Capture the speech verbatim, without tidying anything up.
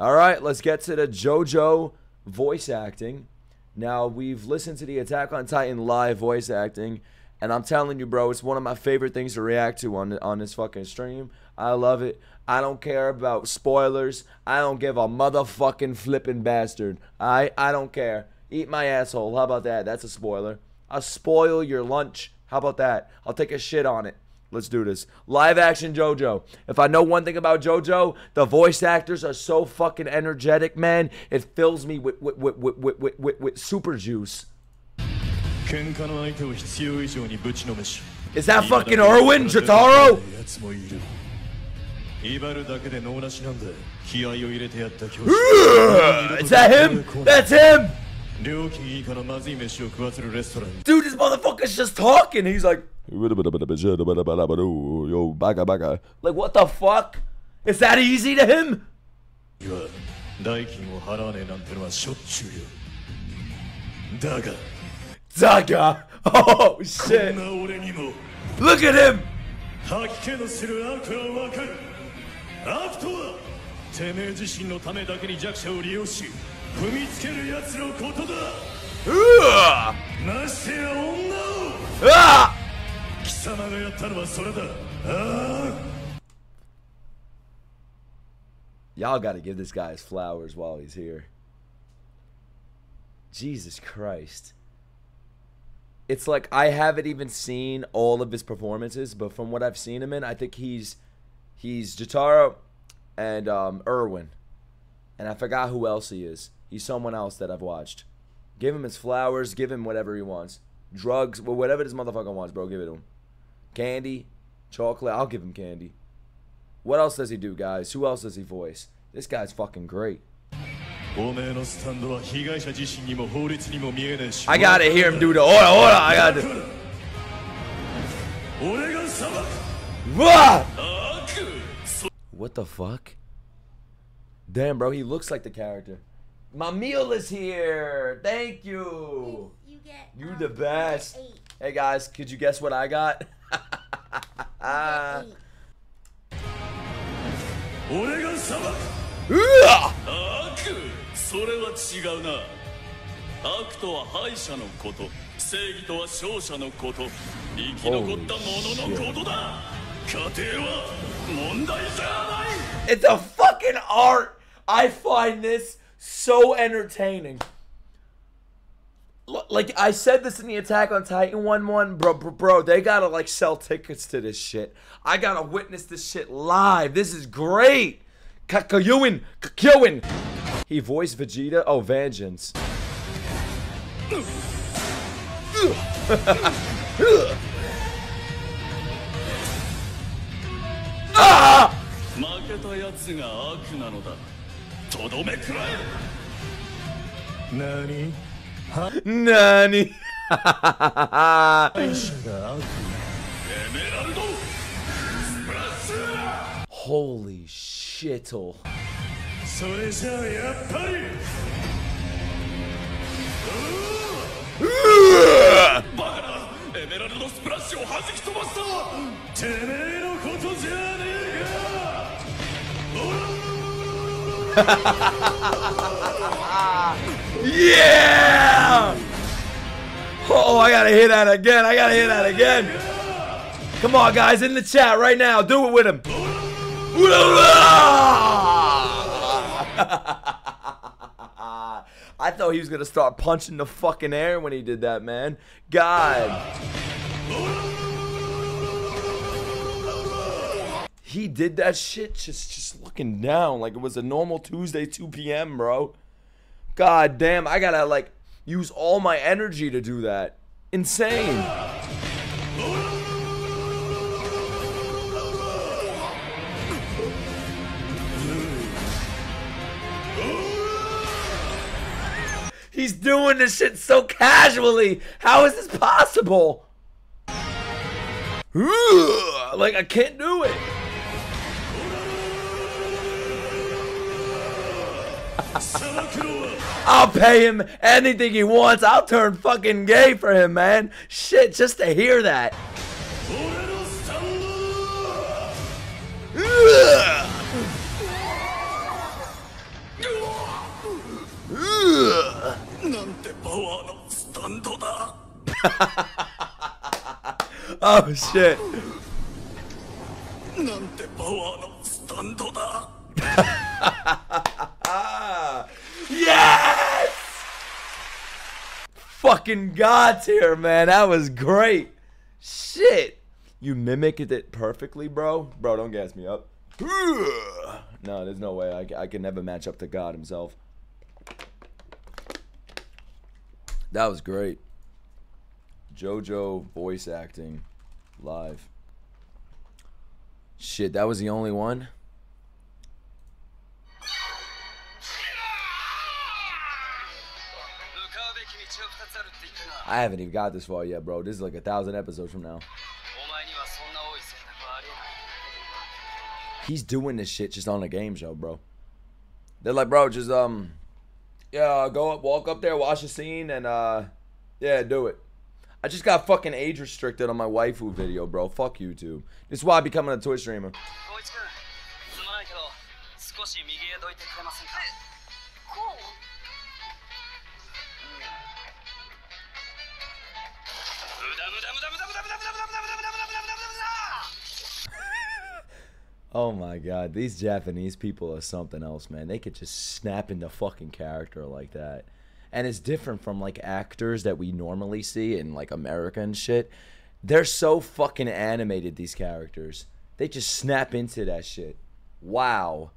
All right, let's get to the JoJo voice acting. Now, we've listened to the Attack on Titan live voice acting, and I'm telling you, bro, it's one of my favorite things to react to on, on this fucking stream. I love it. I don't care about spoilers. I don't give a motherfucking flipping bastard. I, I don't care. Eat my asshole. How about that? That's a spoiler. I'll spoil your lunch. How about that? I'll take a shit on it. Let's do this. Live action JoJo. If I know one thing about JoJo, the voice actors are so fucking energetic, man. It fills me with, with, with, with, with, with, with super juice. Is that fucking Erwin, Jotaro? Is that him? That's him! Dude, this motherfucker's just talking. He's like, like, what the fuck? Is that easy to him? Daga. Oh, shit. Look at him. Uh. Uh. Y'all gotta give this guy his flowers while he's here. Jesus Christ. It's like I haven't even seen all of his performances, but from what I've seen him in, I think he's he's Jotaro and um, Erwin. And I forgot who else he is. He's someone else that I've watched. Give him his flowers. Give him whatever he wants. Drugs. Well, whatever this motherfucker wants, bro. Give it to him. Candy. Chocolate. I'll give him candy. What else does he do, guys? Who else does he voice? This guy's fucking great. I gotta hear him do the ora ora. I gotta do it. What the fuck? Damn, bro, he looks like the character. My meal is here. Thank you. You, get, you um, the best. You hey, guys, could you guess what I got? It's a fucking art. I find this so entertaining. L like, I said this in the Attack on Titan one one. Bro, bro, bro, they gotta, like, sell tickets to this shit. I gotta witness this shit live. This is great. Kakyoin. Kakyoin. He voiced Vegeta. Oh, vengeance. Ah! Nani? Nani? Holy shittle. Yeah! Oh, I gotta hear that again. I gotta hear that again. Come on, guys, in the chat right now. Do it with him. I thought he was gonna start punching the fucking air when he did that, man. God. He did that shit just, just looking down like it was a normal Tuesday two P M, bro. God damn, I gotta, like, use all my energy to do that. Insane. He's doing this shit so casually. How is this possible? Like, I can't do it. I'll pay him anything he wants. I'll turn fucking gay for him, man. Shit, just to hear that. Oh shit. Yes! Fucking gods here, man. That was great. Shit. You mimicked it perfectly, bro. Bro, don't gas me up. No, there's no way. I, I can never match up to God himself. That was great. JoJo voice acting live. Shit, that was the only one? I haven't even got this far yet, bro. This is like a thousand episodes from now. He's doing this shit just on a game show, bro. They're like, bro, just, um, yeah, go up, walk up there, watch the scene, and, uh, yeah, do it. I just got fucking age restricted on my waifu video, bro. Fuck YouTube. This is why I'm becoming a Twitch streamer. Oh my god, these Japanese people are something else, man. They could just snap into fucking character like that. And it's different from like actors that we normally see in like America and shit. They're so fucking animated, these characters. They just snap into that shit. Wow.